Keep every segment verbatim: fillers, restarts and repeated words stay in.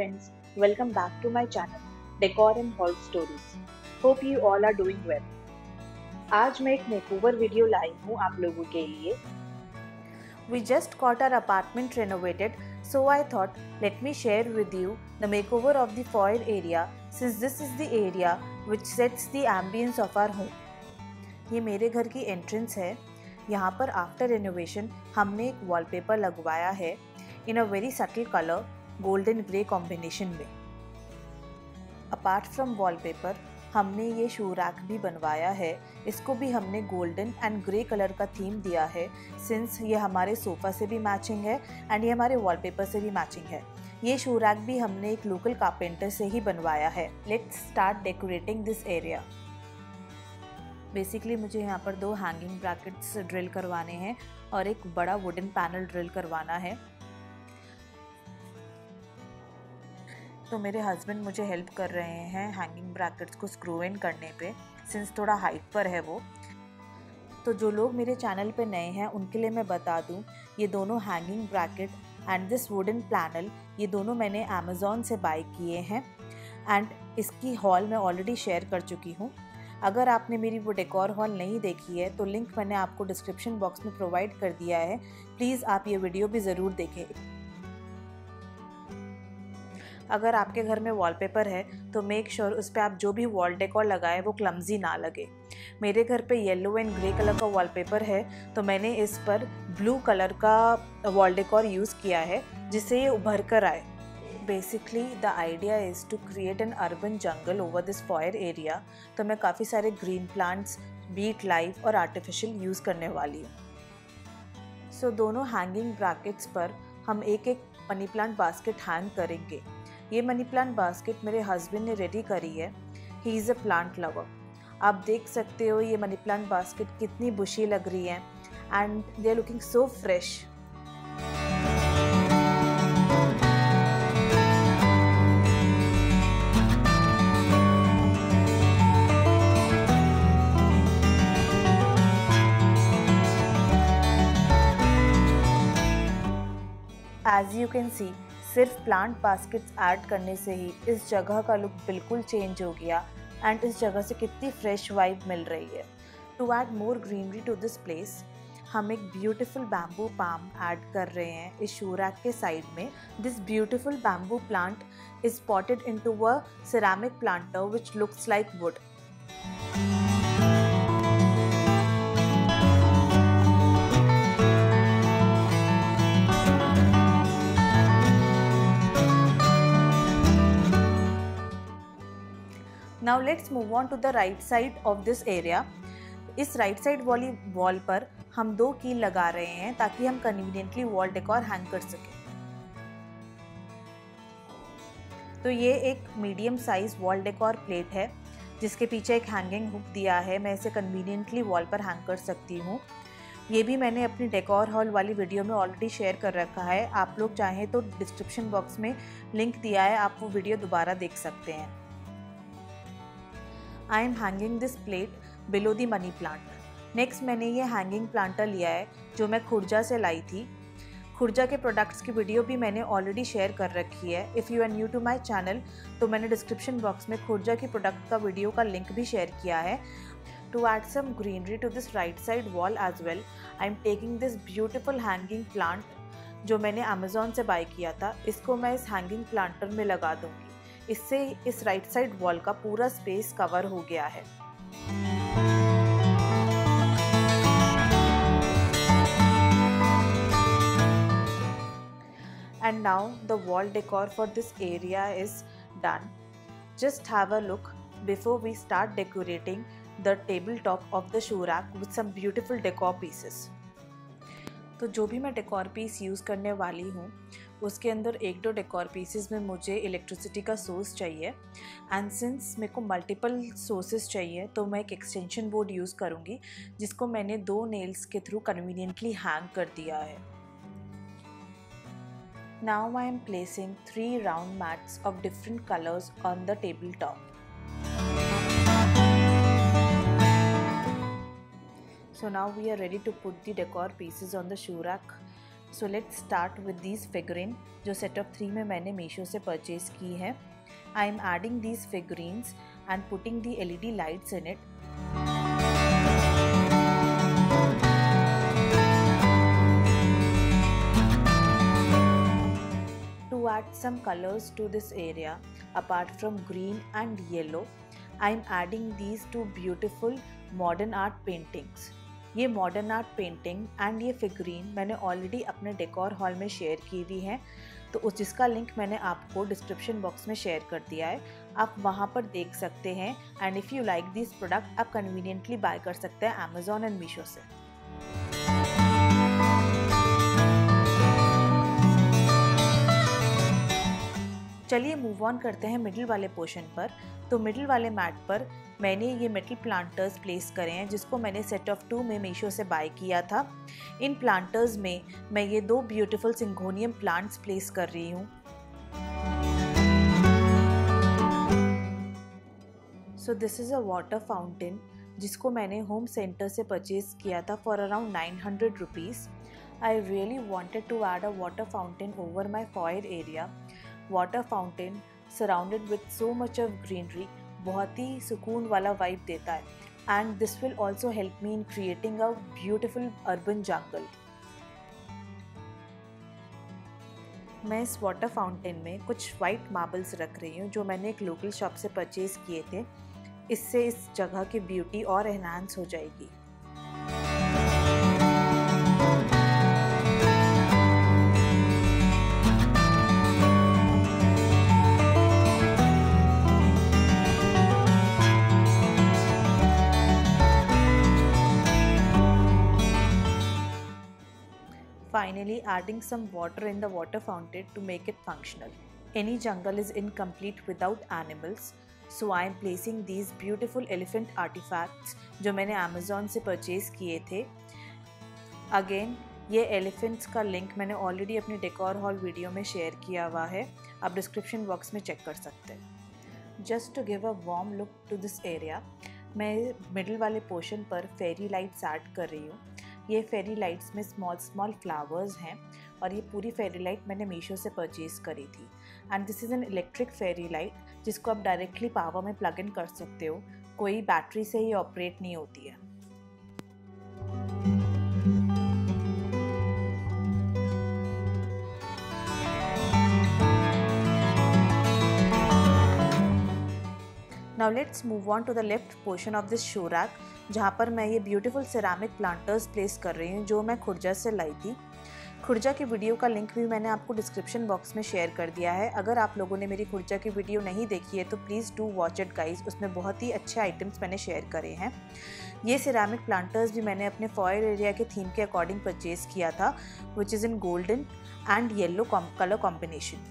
friends, welcome back to my channel Decor and Haul Stories. Hope you all are doing well. आज मैं एक makeover video लाई हूँ आप लोगों के लिए. We just got our apartment renovated, so I thought let me share with you the makeover of the foyer area since this is the area which sets the ambience of our home. ये मेरे घर की entrance है. यहाँ पर after renovation हमने एक wallpaper लगवाया है in a very subtle colour golden grey combination में. अपार्ट फ्रॉम वॉलपेपर हमने ये शू रैक भी बनवाया है. इसको भी हमने गोल्डन एंड ग्रे कलर का थीम दिया है सिंस ये हमारे सोफ़ा से भी मैचिंग है एंड ये हमारे वॉलपेपर से भी मैचिंग है. ये शू रैक भी हमने एक लोकल कारपेंटर से ही बनवाया है. Let's start decorating this area. Basically मुझे यहाँ पर दो हैंगिंग ब्रैकेट्स ड्रिल करवाने हैं और एक बड़ा वुडन पैनल ड्रिल करवाना है. तो मेरे हस्बैंड मुझे हेल्प कर रहे हैं हैंगिंग ब्रैकेट्स को स्क्रू इन करने पे सिंस थोड़ा हाइट पर है वो. तो जो लोग मेरे चैनल पे नए हैं उनके लिए मैं बता दूं ये दोनों hanging bracket and this wooden panel ये दोनों मैंने अमेज़ॉन से बाई किए हैं एंड इसकी हॉल मैं ऑलरेडी शेयर कर चुकी हूँ. अगर आपने मेरी वो डेकोर हॉल नहीं देखी है तो लिंक मैंने आपको डिस्क्रिप्शन बॉक्स में प्रोवाइड कर दिया है. प्लीज़ आप ये वीडियो भी ज़रूर देखें. अगर आपके घर में वॉलपेपर है तो मेक श्योर उस पर आप जो भी वॉल डेकोर लगाए वो क्लम्जी ना लगे. मेरे घर पे येलो एंड ग्रे कलर का वॉलपेपर है तो मैंने इस पर ब्लू कलर का वॉल डेकोर यूज़ किया है जिससे ये उभर कर आए. Basically the idea is to create an urban jungle over this foyer area. तो मैं काफ़ी सारे ग्रीन प्लांट्स बीट लाइव और आर्टिफिशियल यूज़ करने वाली हूँ. सो दोनों हैंगिंग ब्रैकेट्स पर हम एक एक मनी प्लांट बास्केट हैंग करेंगे. ये मनी प्लांट बास्केट मेरे हस्बैंड ने रेडी करी है. He is a plant lover. आप देख सकते हो ये मनी प्लांट बास्केट कितनी बुशी लग रही है and they are looking so fresh. As you can see, सिर्फ प्लांट बास्केट्स ऐड करने से ही इस जगह का लुक बिल्कुल चेंज हो गया एंड इस जगह से कितनी फ्रेश वाइब मिल रही है. To add more greenery to this place हम एक ब्यूटीफुल बैम्बू पाम ऐड कर रहे हैं इस शू रैक के साइड में. This beautiful bamboo plant is potted into a ceramic planter which looks like wood. Now let's move on to the right side of this area. इस right side वाली wall पर हम दो कील लगा रहे हैं ताकि हम conveniently wall decor hang कर सकें. तो ये एक medium size wall decor plate है जिसके पीछे एक hanging hook दिया है. मैं इसे conveniently wall पर hang कर सकती हूँ. ये भी मैंने अपनी डेकोर हॉल वाली वीडियो में ऑलरेडी शेयर कर रखा है. आप लोग चाहें तो डिस्क्रिप्शन बॉक्स में लिंक दिया है, आप वो वीडियो दोबारा देख सकते हैं. I am hanging this plate below the money plant. Next मैंने ये हैंगिंग प्लांटर लिया है जो मैं खुर्जा से लाई थी. खुर्जा के प्रोडक्ट्स की वीडियो भी मैंने ऑलरेडी शेयर कर रखी है. If you are new to my channel तो मैंने डिस्क्रिप्शन बॉक्स में खुर्जा की प्रोडक्ट का वीडियो का लिंक भी शेयर किया है. To add some greenery to this right side wall as well I am taking this beautiful hanging plant जो मैंने अमेज़ॉन से बाई किया था. इसको मैं इस हैंगिंग प्लांटर में लगा दूँगी. इससे इस राइट साइड वॉल का पूरा स्पेस कवर हो गया है. And now the wall decor for this area is done. Just have a look before we start decorating the table top of the shoe rack with some beautiful decor pieces. तो जो भी मैं decor piece use करने वाली हूँ उसके अंदर एक दो डेकोर पीसेस में मुझे इलेक्ट्रिसिटी का सोर्स चाहिए एंड सिंस मेरे को मल्टीपल सोर्सेस चाहिए तो मैं एक एक्सटेंशन बोर्ड यूज़ करूँगी जिसको मैंने दो नेल्स के थ्रू कन्वीनियंटली हैंग कर दिया है. Now I am placing three round mats of different colours on the table top. So now we are ready to put the decor pieces on the shoe rack. So let's start with these figurine जो setup three में मैंने मीशो से purchase की है। I am adding these figurines and putting the L E D lights in it. To add some colors to this area, apart from green and yellow, I am adding these two beautiful modern art paintings. ये modern art painting and ये figurine मैंने already अपने decor hall में share की हुई है, तो उस जिसका link मैंने आपको description box में share कर दिया है, आप वहाँ पर देख सकते हैं। And if you like these product, आप conveniently buy कर सकते हैं Amazon and Meesho से। चलिए मूव ऑन करते हैं मिडिल वाले पोर्शन पर। तो मिडिल वाले मैट पर मैंने ये मेटल प्लांटर्स प्लेस करे हैं जिसको मैंने सेट ऑफ टू में मीशो से बाय किया था। इन प्लांटर्स में मैं ये दो ब्यूटीफुल सिंगोनियम प्लांट्स प्लेस कर रही हूँ। So this is a water fountain जिसको मैंने होम सेंटर से परचेज किया था for around nine hundred rupees. I really wanted to add a water fountain over my foyer area. Water fountain surrounded with so much of greenery बहुत ही सुकून वाला vibe देता है, and this will also help me in creating a beautiful urban jungle. मैं इस water fountain में कुछ वाइट मार्बल्स रख रही हूँ जो मैंने एक लोकल शॉप से परचेज किए थे। इससे इस जगह की ब्यूटी और एनहांस हो जाएगी। Finally, adding some water in the water fountain to make it functional. Any jungle is incomplete without animals, so I am placing these beautiful elephant artifacts जो मैंने Amazon से purchase किए थे। Again, ये elephants का link मैंने already अपने decor haul video में share किया हुआ है, आप description box में check कर सकते हैं। Just to give a warm look to this area, मैं middle वाले portion पर fairy lights add कर रही हूँ। ये फेरी लाइट्स में स्मॉल स्मॉल फ्लावर्स हैं और ये पूरी फेरी लाइट मैंने मीशो से परचेज करी थी। And this is an electric fairy light जिसको आप डायरेक्टली पावर में प्लग इन कर सकते हो, कोई बैटरी से ही ऑपरेट नहीं होती है। Now let's move on to the left portion of this shoe rack जहाँ पर मैं ये ब्यूटीफुल सिरामिक प्लांटर्स प्लेस कर रही हूँ जो मैं खुर्जा से लाई थी। खुर्जा की वीडियो का लिंक भी मैंने आपको डिस्क्रिप्शन बॉक्स में शेयर कर दिया है। अगर आप लोगों ने मेरी खुर्जा की वीडियो नहीं देखी है तो please do watch it guys, उसमें बहुत ही अच्छे आइटम्स मैंने शेयर करे हैं। ये सिरामिक प्लांटर्स भी मैंने अपने फॉयल एरिया के थीम के अकॉर्डिंग परचेज किया था, which is in golden and yellow colour combination.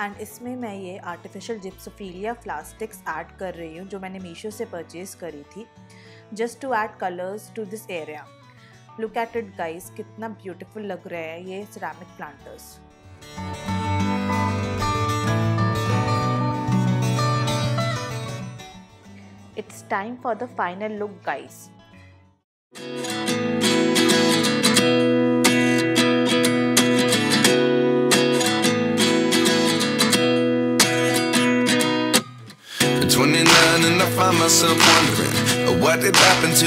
And इसमें मैं ये आर्टिफिशियल जिप्सोफिलिया प्लास्टिक्स ऐड कर रही हूँ जो मैंने मीशो से परचेज करी थी, just to add colours to this area. Look at it guys, कितना ब्यूटीफुल लग रहा है ये ceramic planters. It's time for the final look guys. And I find myself wondering what did happen to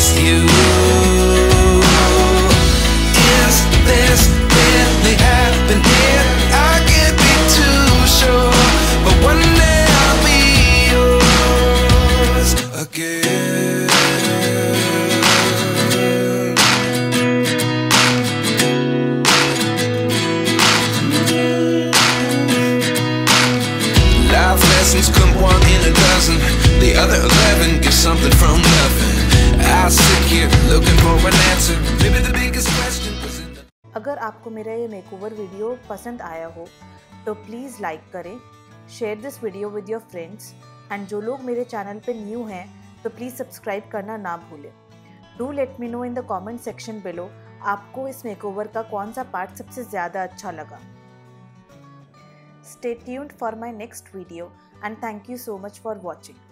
as you. Is this really happening? I can't be too sure, but one day I'll be yours again. Life lessons come one in a dozen, the other eleven. Something from nothing. I sit here looking for an answer. Maybe the biggest question was in the. अगर आपको मेरा ये makeover video पसंद आया हो तो please like करें, share this video with your friends and जो लोग मेरे चैनल पे न्यू हैं तो प्लीज़ सब्सक्राइब करना ना भूलें। Do let me know in the comment section below आपको इस मेकओवर का कौन सा पार्ट सबसे ज़्यादा अच्छा लगा। Stay tuned for my next video and thank you so much for watching.